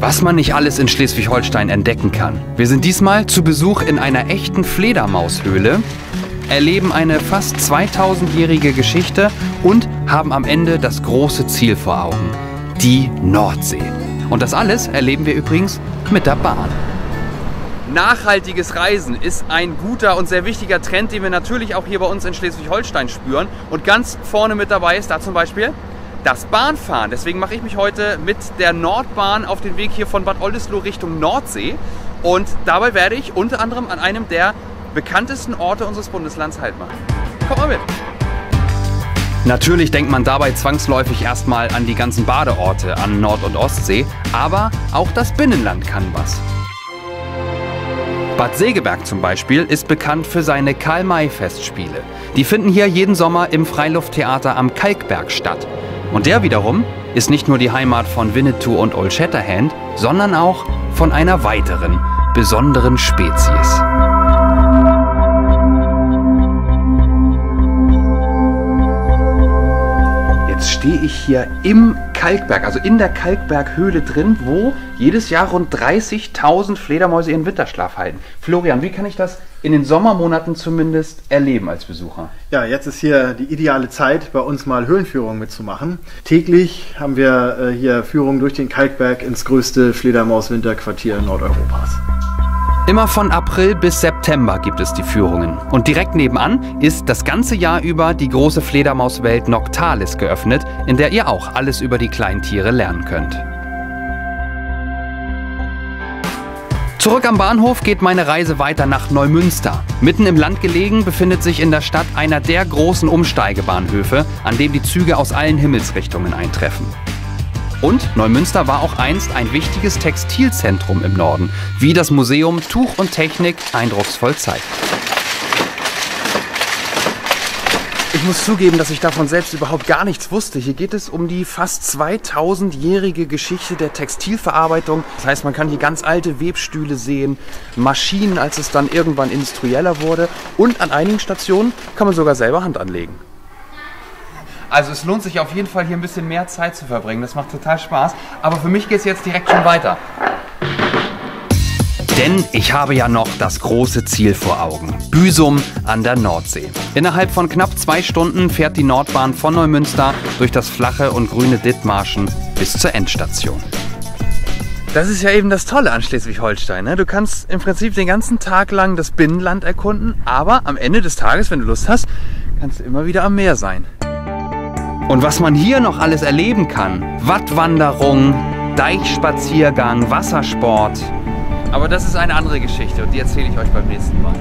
Was man nicht alles in Schleswig-Holstein entdecken kann. Wir sind diesmal zu Besuch in einer echten Fledermaushöhle, erleben eine fast 2000-jährige Geschichte und haben am Ende das große Ziel vor Augen, die Nordsee. Und das alles erleben wir übrigens mit der Bahn. Nachhaltiges Reisen ist ein guter und sehr wichtiger Trend, den wir natürlich auch hier bei uns in Schleswig-Holstein spüren. Und ganz vorne mit dabei ist da zum Beispiel das Bahnfahren. Deswegen mache ich mich heute mit der Nordbahn auf den Weg hier von Bad Oldesloe Richtung Nordsee. Und dabei werde ich unter anderem an einem der bekanntesten Orte unseres Bundeslands Halt machen. Kommt mal mit! Natürlich denkt man dabei zwangsläufig erstmal an die ganzen Badeorte an Nord- und Ostsee. Aber auch das Binnenland kann was. Bad Segeberg zum Beispiel ist bekannt für seine Karl-May-Festspiele. Die finden hier jeden Sommer im Freilufttheater am Kalkberg statt. Und der wiederum ist nicht nur die Heimat von Winnetou und Old Shatterhand, sondern auch von einer weiteren, besonderen Spezies. Jetzt stehe ich hier im Kalkberg, also in der Kalkberghöhle drin, wo jedes Jahr rund 30.000 Fledermäuse ihren Winterschlaf halten. Florian, wie kann ich das in den Sommermonaten zumindest erleben als Besucher? Ja, jetzt ist hier die ideale Zeit, bei uns mal Höhlenführungen mitzumachen. Täglich haben wir hier Führungen durch den Kalkberg ins größte Fledermaus-Winterquartier Nordeuropas. Immer von April bis September gibt es die Führungen. Und direkt nebenan ist das ganze Jahr über die große Fledermauswelt Noctalis geöffnet, in der ihr auch alles über die Kleintiere lernen könnt. Zurück am Bahnhof geht meine Reise weiter nach Neumünster. Mitten im Land gelegen befindet sich in der Stadt einer der großen Umsteigebahnhöfe, an dem die Züge aus allen Himmelsrichtungen eintreffen. Und Neumünster war auch einst ein wichtiges Textilzentrum im Norden, wie das Museum Tuch und Technik eindrucksvoll zeigt. Ich muss zugeben, dass ich davon selbst überhaupt gar nichts wusste. Hier geht es um die fast 2000-jährige Geschichte der Textilverarbeitung. Das heißt, man kann hier ganz alte Webstühle sehen, Maschinen, als es dann irgendwann industrieller wurde. Und an einigen Stationen kann man sogar selber Hand anlegen. Also es lohnt sich auf jeden Fall, hier ein bisschen mehr Zeit zu verbringen. Das macht total Spaß. Aber für mich geht es jetzt direkt schon weiter. Denn ich habe ja noch das große Ziel vor Augen. Büsum an der Nordsee. Innerhalb von knapp 2 Stunden fährt die Nordbahn von Neumünster durch das flache und grüne Dithmarschen bis zur Endstation. Das ist ja eben das Tolle an Schleswig-Holstein, ne? Du kannst im Prinzip den ganzen Tag lang das Binnenland erkunden, aber am Ende des Tages, wenn du Lust hast, kannst du immer wieder am Meer sein. Und was man hier noch alles erleben kann, Wattwanderung, Deichspaziergang, Wassersport. Aber das ist eine andere Geschichte und die erzähle ich euch beim nächsten Mal.